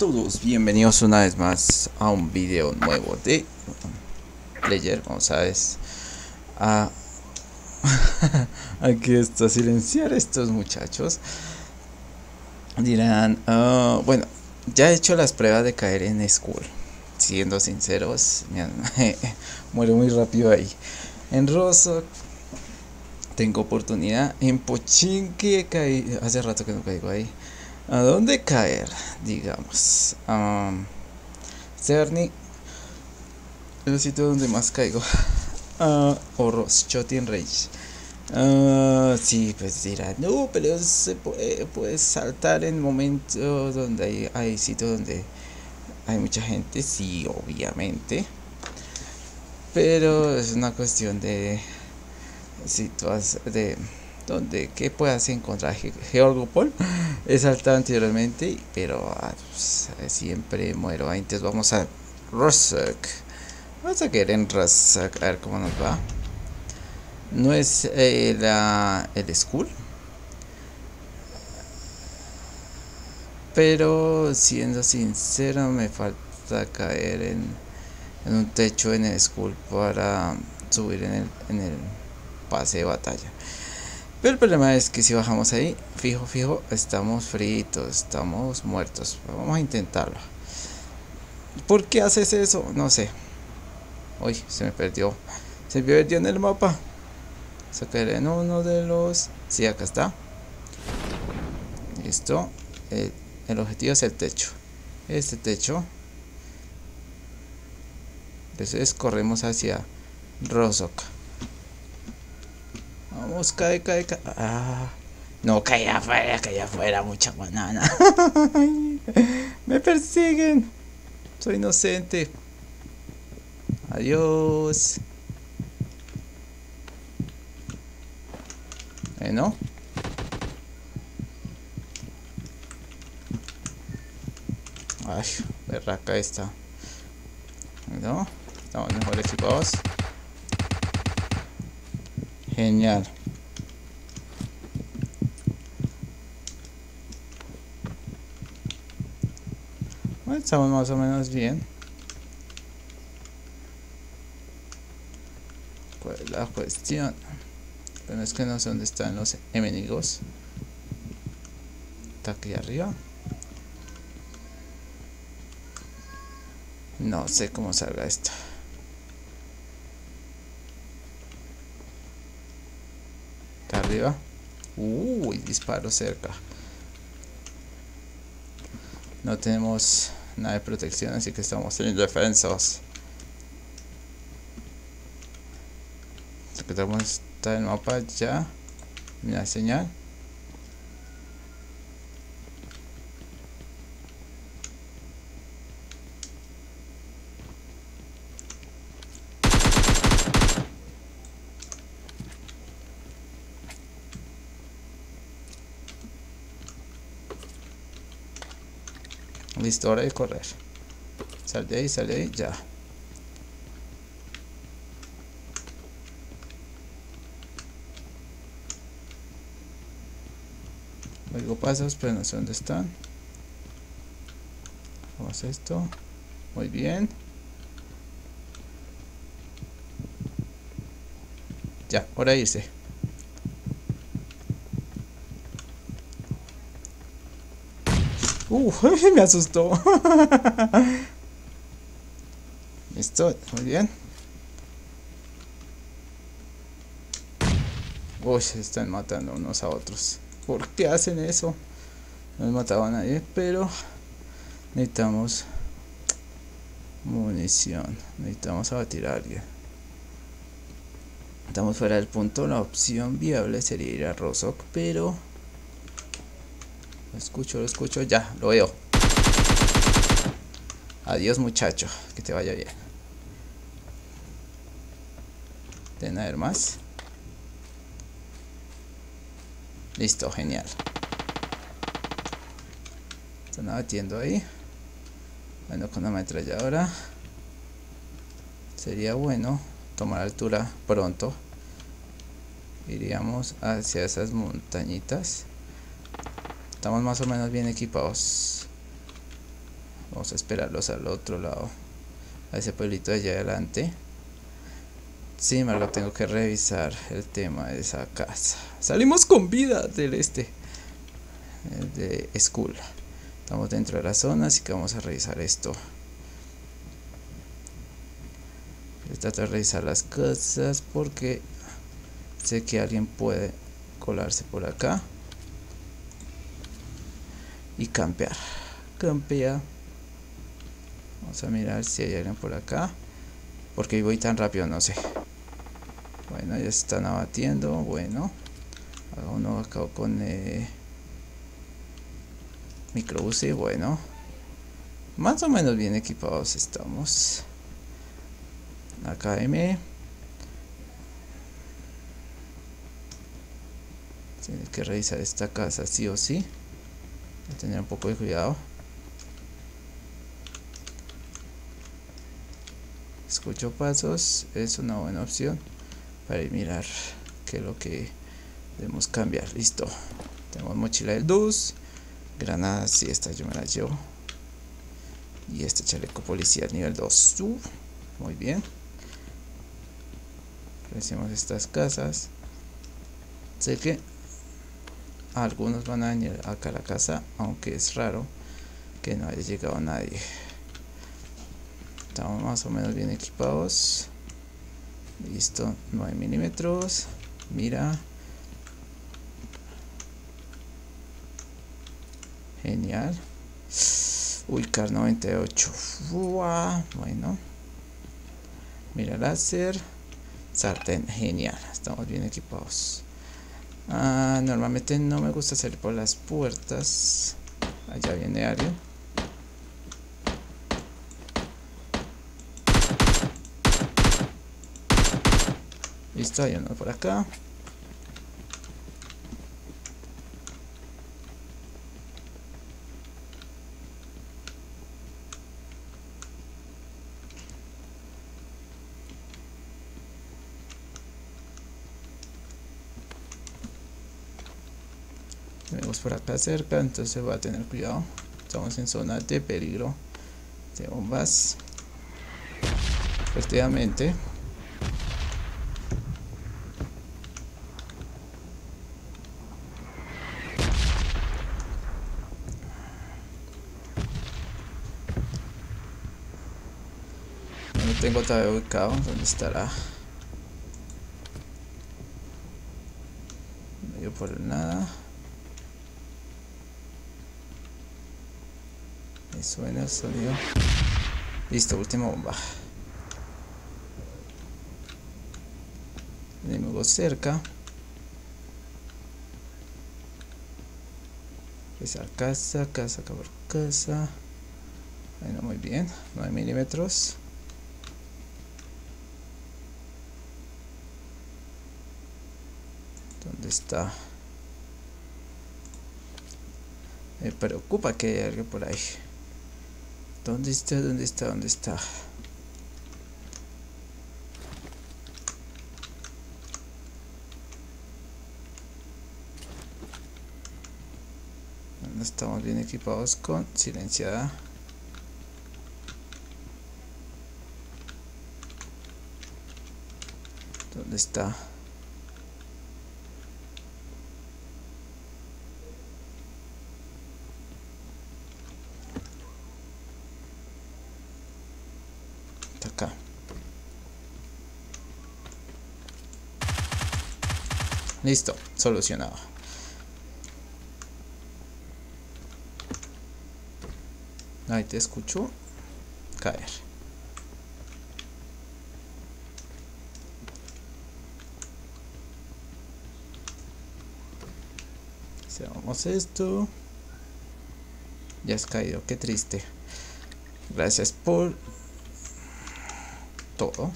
todos, bienvenidos una vez más a un video nuevo de Player. Vamos a ver aquí está silenciar estos muchachos. Dirán, bueno, ya he hecho las pruebas de caer en Skull. Siendo sinceros, muero muy rápido ahí. En Rosso tengo oportunidad. En Pochinki he caído. Hace rato que no caigo ahí. ¿A dónde caer? Digamos. Cerny. El sitio donde más caigo. O Rozhok en Rage. Sí, pues dirán, no, pero se puede saltar en momentos donde hay sitios donde hay mucha gente. Sí, obviamente. Pero es una cuestión de situaciones de donde que puedas encontrar. Georgopol he saltado anteriormente, pero pues, siempre muero. Entonces vamos a Rozak. Vamos a querer en Rozak, a ver cómo nos va. No es el Skull, pero siendo sincero me falta caer en un techo en el Skull para subir en el pase de batalla. Pero el problema es que si bajamos ahí, fijo, estamos fritos, estamos muertos. Vamos a intentarlo. ¿Por qué haces eso? No sé. Uy, se me perdió. Se me perdió en el mapa. Sacaré en uno de los... Sí, acá está. Listo. El objetivo es el techo. Este techo. Entonces corremos hacia Rozhok. Vamos, cae. Ah, no, cae afuera, mucha banana. Me persiguen. Soy inocente. Adiós. ¿No? Ay, berraca esta. ¿No? Estamos mejores, chicos. Genial. Bueno, estamos más o menos bien. ¿Cuál es la cuestión? Bueno, es que no sé dónde están los enemigos. Está aquí arriba. No sé cómo salga esto. Arriba. Uy, disparo cerca. No tenemos nada de protección, así que estamos indefensos. Tenemos el mapa ya. Mira, señal. Listo, ahora hay que correr. Sal de ahí, ya. Oigo pasos, pero no sé dónde están. Vamos a esto. Muy bien. Ya, ahora irse. Me asustó. Listo, muy bien. Uy, se están matando unos a otros. ¿Por qué hacen eso? No me mataba a nadie, pero necesitamos munición. Necesitamos abatir a alguien. Estamos fuera del punto. La opción viable sería ir a Rozhok, pero... Lo escucho, ya, lo veo. Adiós, muchacho, que te vaya bien. Deben haber más. Listo, genial. Están abatiendo ahí. Bueno, con la ametralladora sería bueno tomar altura pronto. Iríamos hacia esas montañitas. Estamos más o menos bien equipados. vamos a esperarlos al otro lado, a ese pueblito de allá adelante. Sin embargo, tengo que revisar el tema de esa casa. Salimos con vida del este de Skull. Estamos dentro de la zona, así que vamos a revisar esto. Trato de revisar las casas porque sé que alguien puede colarse por acá y campear. Campea. Vamos a mirar si hay alguien por acá. Porque voy tan rápido, no sé. Bueno, ya se están abatiendo. Bueno, aún no acabo con microbús. Y bueno, más o menos bien equipados estamos. AKM. Tienes que revisar esta casa sí o sí. Voy a tener un poco de cuidado. Escucho pasos, es una buena opción para ir mirar qué es lo que debemos cambiar. Listo, tenemos mochila de luz, granadas y esta yo me la llevo. Y este chaleco policía nivel 2. Muy bien. Revisemos estas casas. Sé que algunos van a venir acá a la casa, aunque es raro que no haya llegado nadie. Estamos más o menos bien equipados. Listo, 9 milímetros. Mira. Genial. Uy, Car 98. Uah, bueno. Mira, láser. Sartén, genial, estamos bien equipados. Normalmente no me gusta salir por las puertas. Allá viene alguien. Listo, hay uno por acá. Por acá cerca, entonces va a tener cuidado. Estamos en zona de peligro de bombas. Efectivamente, no lo tengo todavía ubicado. ¿Dónde estará? No veo por nada. Suena el sonido. Listo, última bomba. Enemigo cerca. Esa casa, casa, por casa. Bueno, muy bien. 9 milímetros. ¿Dónde está? Me preocupa que haya alguien por ahí. ¿Dónde está? ¿Dónde está? ¿Dónde está? No estamos bien equipados con silenciada. ¿Dónde está? Listo, solucionado. Ahí te escucho caer. Cerramos esto. Ya has caído, qué triste. Gracias por todo.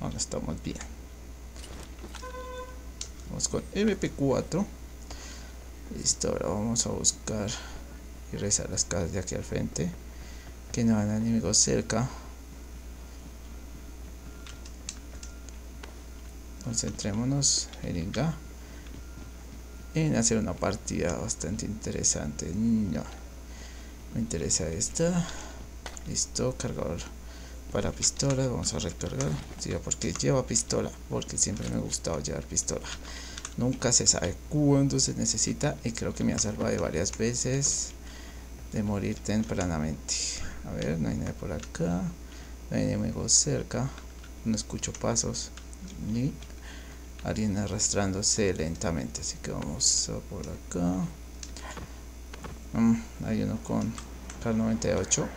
Ahora estamos bien. Vamos con MP4. Listo, ahora vamos a buscar y revisar las casas de aquí al frente, que no hayan enemigos cerca. Concentrémonos, jeringa, en hacer una partida bastante interesante. No, Me interesa esta. Listo, cargador para pistola. Vamos a recargar. Sí, porque lleva pistola, porque siempre me ha gustado llevar pistola. Nunca se sabe cuándo se necesita y creo que me ha salvado varias veces de morir tempranamente. A ver, no hay nadie por acá. No hay enemigos cerca. No escucho pasos ni alguien arrastrándose lentamente. Así que vamos a por acá. Hay uno con Car 98.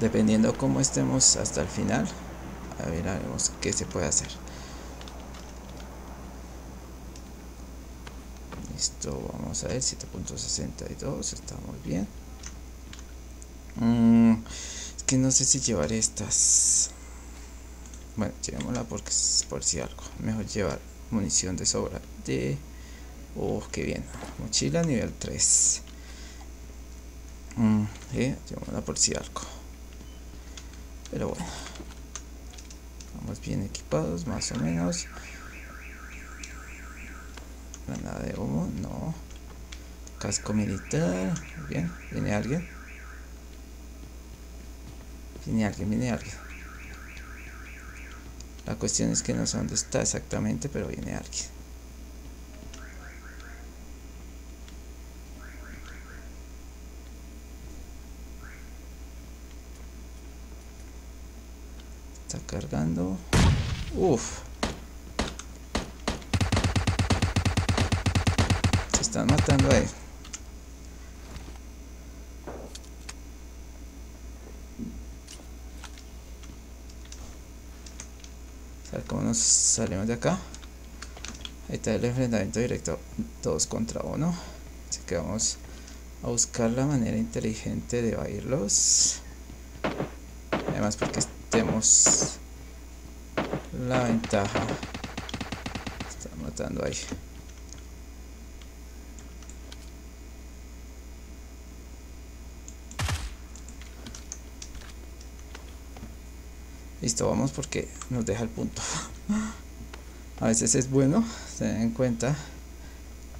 Dependiendo cómo estemos hasta el final, a ver, veremos qué se puede hacer. Listo, vamos a ver. 7.62, está muy bien. Es que no sé si llevar estas. Bueno, llevémosla porque es por si algo. Mejor llevar munición de sobra de... Oh, qué bien. Mochila nivel 3. Llevémosla por si algo. Pero bueno. Vamos bien equipados, más o menos. Granada de humo, no. Casco militar. Muy bien, viene alguien. Viene alguien. La cuestión es que no sé dónde está exactamente, pero viene alguien. Está cargando. Uff. Se están matando ahí. Como nos salimos de acá. Ahí está el enfrentamiento directo 2 contra 1. Así que vamos a buscar la manera inteligente de evadirlos, además porque tenemos la ventaja. Están matando ahí. Listo, vamos porque nos deja el punto. A veces es bueno tener en cuenta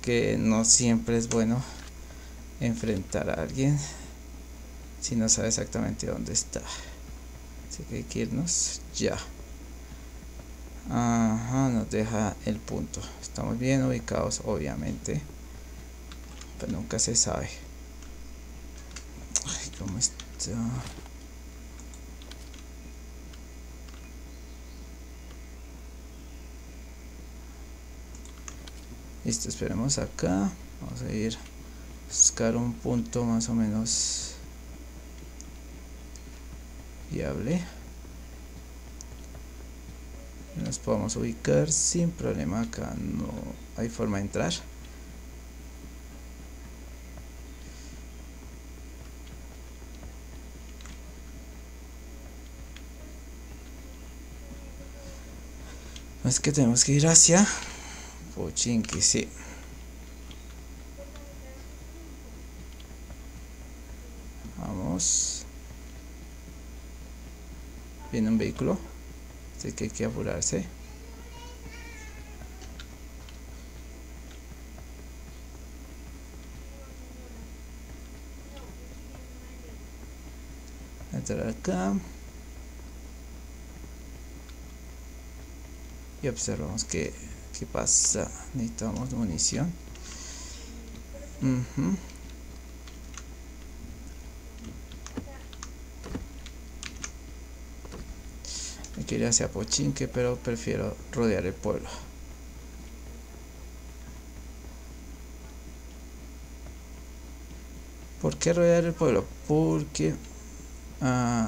que no siempre es bueno enfrentar a alguien si no sabe exactamente dónde está. Así que hay que irnos ya. Ajá, nos deja el punto. Estamos bien ubicados, obviamente, pero nunca se sabe. Ay, cómo está. Listo, esperemos acá. Vamos a ir a buscar un punto más o menos viable. Nos podemos ubicar sin problema. Acá no hay forma de entrar. Es que tenemos que ir hacia Pochinki, sí. Vamos. Viene un vehículo, así que hay que apurarse. Entrar acá. Y observamos que... ¿Qué pasa? Necesitamos munición. Hay que ir hacia Pochinki, pero prefiero rodear el pueblo. ¿Por qué rodear el pueblo? Porque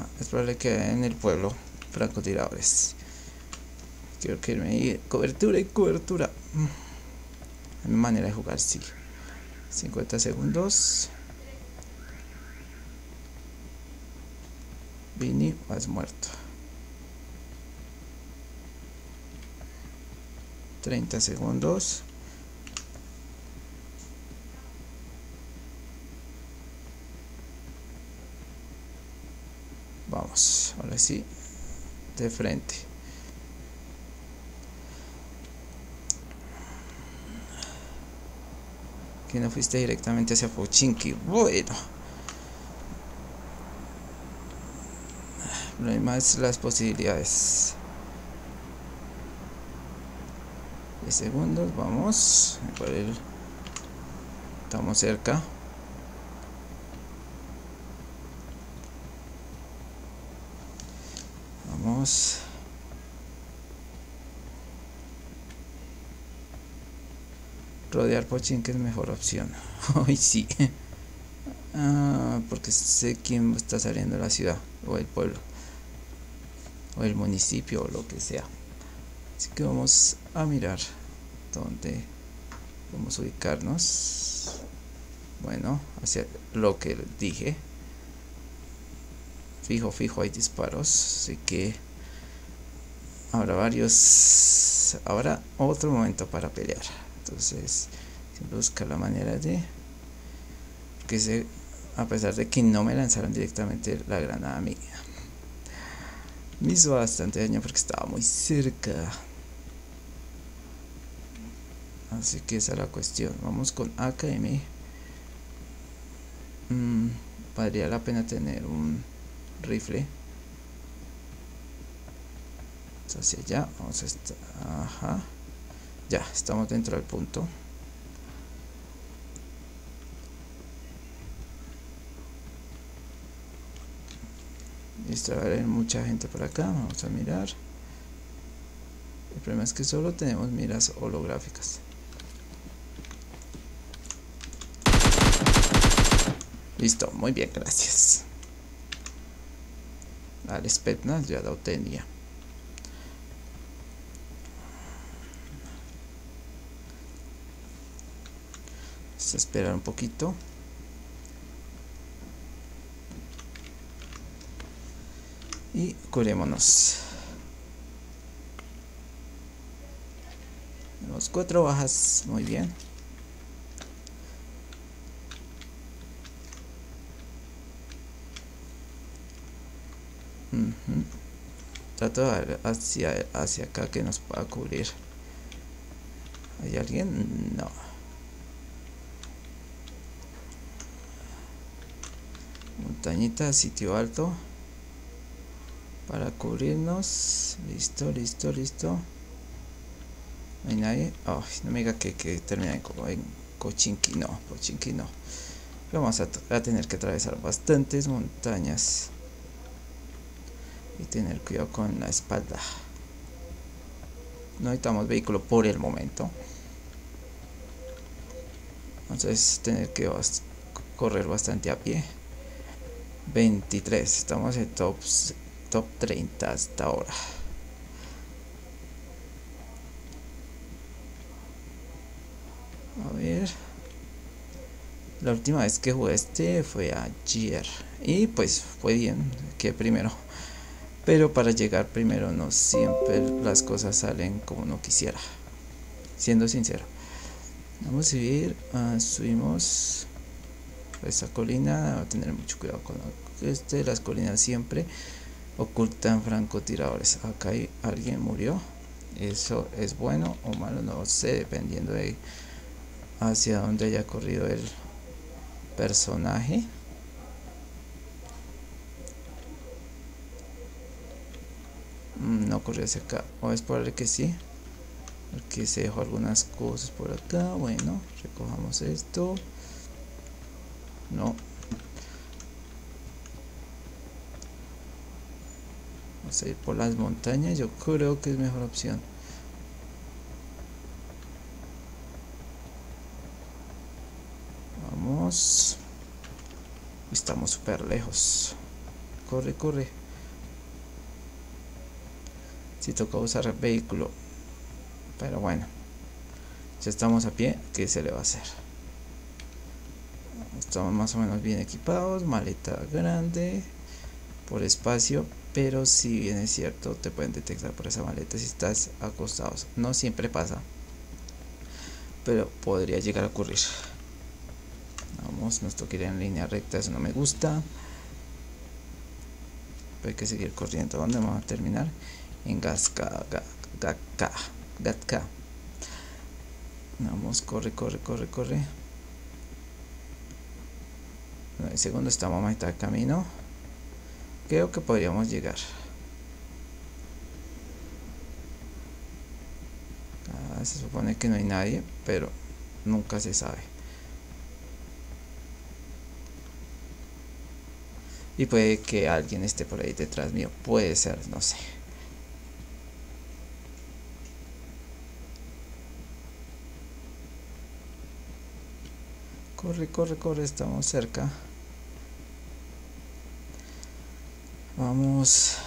es probable que en el pueblo francotiradores. Quiero que me ir. Cobertura y cobertura. Mi manera de jugar, sí. 50 segundos. Vini, vas muerto. 30 segundos. Vamos, ahora sí. De frente. que no fuiste directamente hacia Pochinki. Bueno, no hay más las posibilidades de segundos. Vamos, estamos cerca. Vamos. Rodear Pochinki es mejor opción. Hoy sí. Porque sé quién está saliendo de la ciudad, o el pueblo, o el municipio, o lo que sea. Así que vamos a mirar dónde vamos a ubicarnos. Bueno, hacia lo que dije. Fijo, hay disparos. Así que habrá varios. Habrá otro momento para pelear. Entonces, siempre buscar la manera de que se, a pesar de que no me lanzaron directamente la granada a mí, me hizo bastante daño porque estaba muy cerca. Así que esa es la cuestión. Vamos con AKM. Valdría la pena tener un rifle. Hacia allá, vamos a estar. Ajá. Ya, estamos dentro del punto. Listo, va a haber mucha gente por acá. Vamos a mirar. El problema es que solo tenemos miras holográficas. Listo, muy bien, gracias. Al Spetsnaz ya la obtenía. A esperar un poquito. Y curémonos. Tenemos 4 bajas. Muy bien. Trato de ver hacia acá que nos pueda cubrir. ¿Hay alguien? No. Montañita, sitio alto para cubrirnos. Listo. No hay nadie. Ay, no me diga que termina en Pochinki. No, Pochinki no. Vamos a tener que atravesar bastantes montañas y tener cuidado con la espalda. No necesitamos vehículo por el momento, entonces tener que correr bastante a pie. 23, estamos en top 30 hasta ahora. A ver, la última vez que jugué este fue ayer y pues fue bien, que primero, pero para llegar primero no siempre las cosas salen como uno quisiera, siendo sincero. Vamos a subir, subimos esta colina. Va a tener mucho cuidado con las colinas siempre ocultan francotiradores. Acá alguien murió, eso es bueno o malo, no sé, dependiendo de hacia dónde haya corrido el personaje. No corrió hacia acá, o es probable que sí, porque se dejó algunas cosas por acá. Bueno, recojamos esto. No, vamos a ir por las montañas. Yo creo que es mejor opción. Vamos, estamos súper lejos. Corre. Si toca usar vehículo, pero bueno, ya estamos a pie. ¿Qué se le va a hacer? Estamos más o menos bien equipados, maleta grande por espacio, pero si bien es cierto te pueden detectar por esa maleta si estás acostados. No siempre pasa, pero podría llegar a ocurrir. Vamos, nos toca ir en línea recta, eso no me gusta. Hay que seguir corriendo. ¿Dónde vamos a terminar? En Gatka. Vamos, corre. 9 segundos, estamos a mitad de camino. Creo que podríamos llegar. Ah, se supone que no hay nadie, pero nunca se sabe. Y puede que alguien esté por ahí detrás mío. Puede ser, no sé. Corre, corre, corre, estamos cerca. Vamos.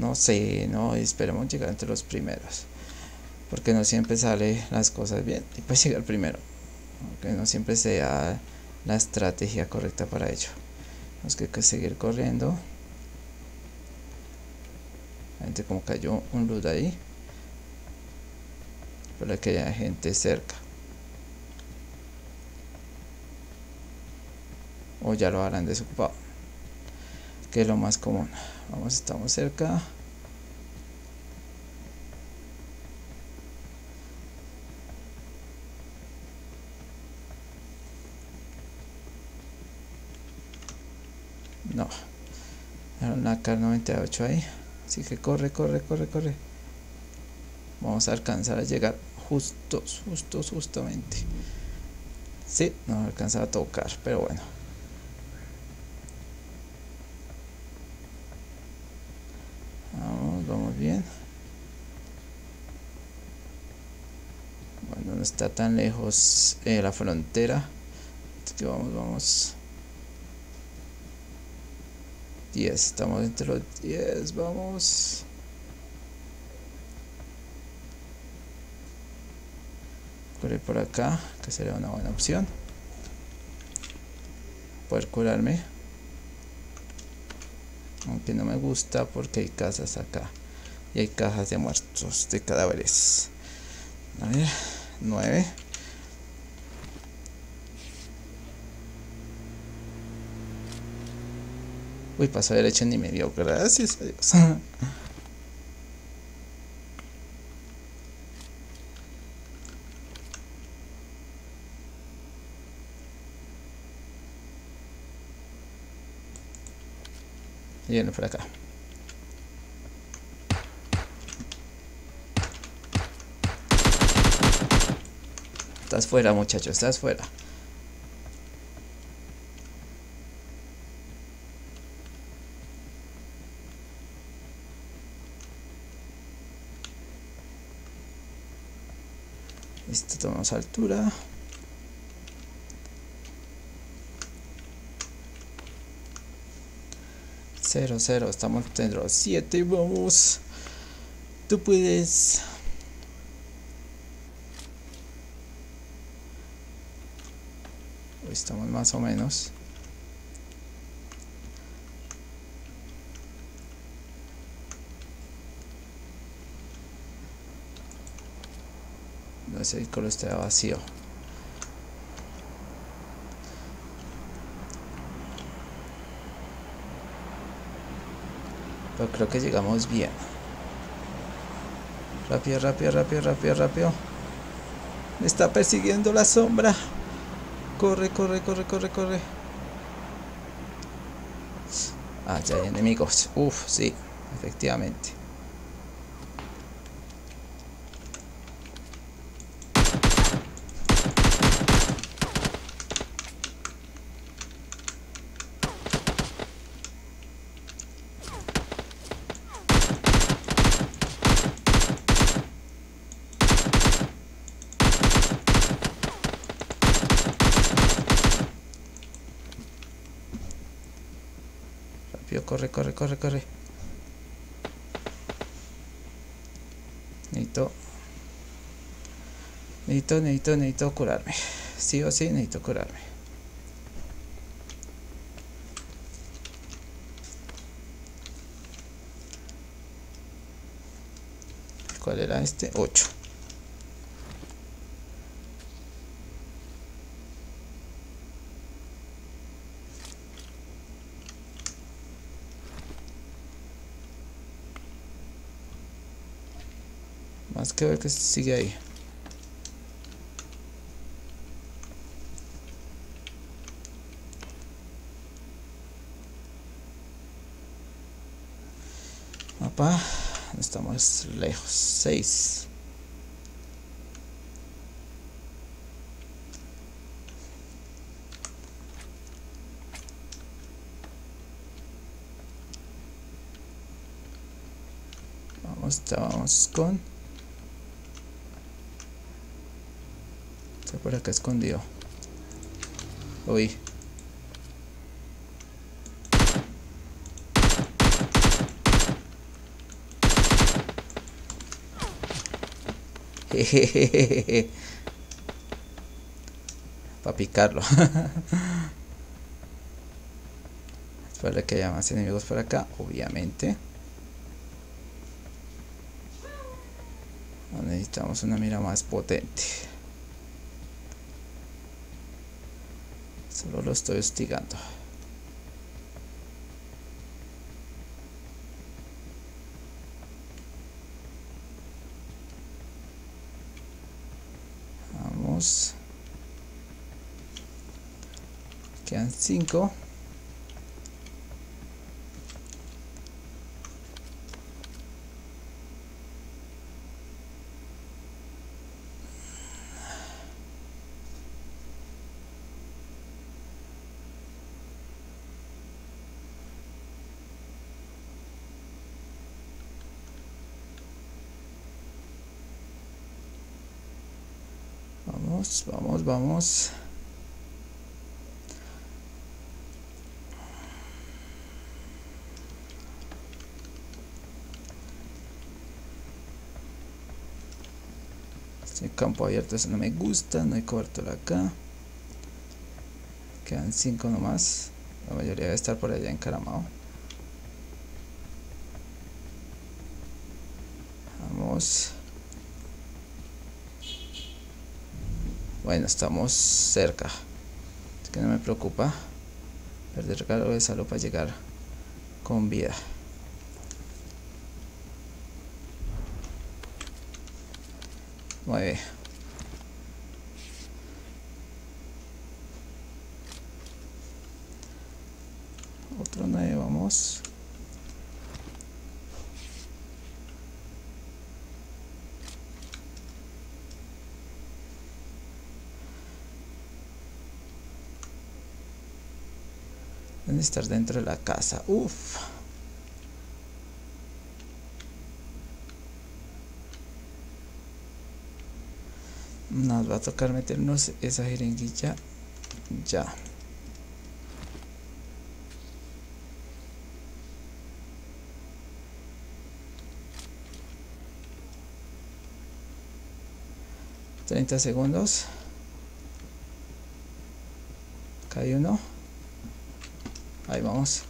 No sé, no, esperemos llegar entre los primeros. Porque no siempre salen las cosas bien. Y pues llegar primero. Aunque no siempre sea la estrategia correcta para ello. Tenemos que seguir corriendo. Gente, como cayó un luz ahí. Para que haya gente cerca. O ya lo harán desocupado, que es lo más común. Vamos, estamos cerca. No. Era una Car 98 ahí. Así que corre, corre, corre, corre. Vamos a alcanzar a llegar justamente. Sí, no alcanzaba a tocar, pero bueno. Vamos, vamos bien. Bueno, no está tan lejos la frontera. Así que vamos, vamos. 10, estamos entre los 10, vamos. Correr por acá, que sería una buena opción. Poder curarme. Aunque no me gusta porque hay casas acá. Y hay cajas de muertos, de cadáveres. A ver, 9. Uy, pasó derecho ni me dio. Gracias a Dios. Viene por acá. Estás fuera, muchacho, estás fuera. Listo, tomamos altura. Cero, estamos dentro de los 7, vamos. Tú puedes. Estamos más o menos. No sé, el círculo está vacío. Pero creo que llegamos bien. Rápido, rápido, rápido, rápido, rápido. Me está persiguiendo la sombra. Corre, corre, corre, corre, corre. Ah, ya hay enemigos. Uf, sí, efectivamente. Corre, corre, corre, corre. Necesito curarme. Sí o sí, necesito curarme. ¿Cuál era este? 8. Más que ver que sigue ahí. mapa. Estamos lejos. 6. Estábamos con... Está por acá escondido. Uy. Jejejeje. Para picarlo. Espera que haya más enemigos por acá, obviamente. Necesitamos una mira más potente. Solo lo estoy hostigando. Vamos. Quedan 5. Vamos. Este campo abierto, eso no me gusta. No hay cobertura acá. Quedan 5 nomás. La mayoría debe estar por allá encaramado. Vamos. Bueno, estamos cerca. Es que no me preocupa perder cargo de salud para llegar con vida. Muy bien. Otro 9, vamos. Deben estar dentro de la casa. Uff. Nos va a tocar meternos esa jeringuilla ya. Ya. 30 segundos. Acá hay uno. Ahí vamos.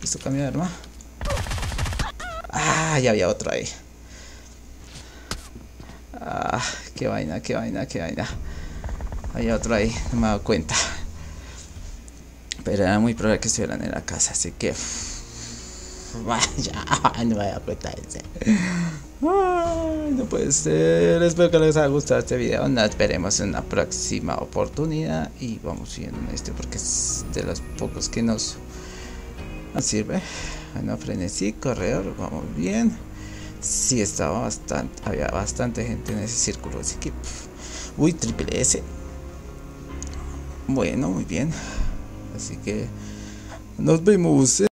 Listo, cambio de arma. Ah, ya había otro ahí. Ah, qué vaina. Había otro ahí, no me he dado cuenta. Pero era muy probable que estuvieran en la casa, así que... Vaya, no me da cuenta de ser. Ay, no puede ser. Espero que les haya gustado este video. Nos veremos en una próxima oportunidad. Y vamos siguiendo en este porque es de los pocos que nos sirve. Bueno, frenesí, corredor, vamos bien. Sí, estaba bastante. Había bastante gente en ese círculo. Así que. Uy, triple S. Bueno, muy bien. Así que. Nos vemos.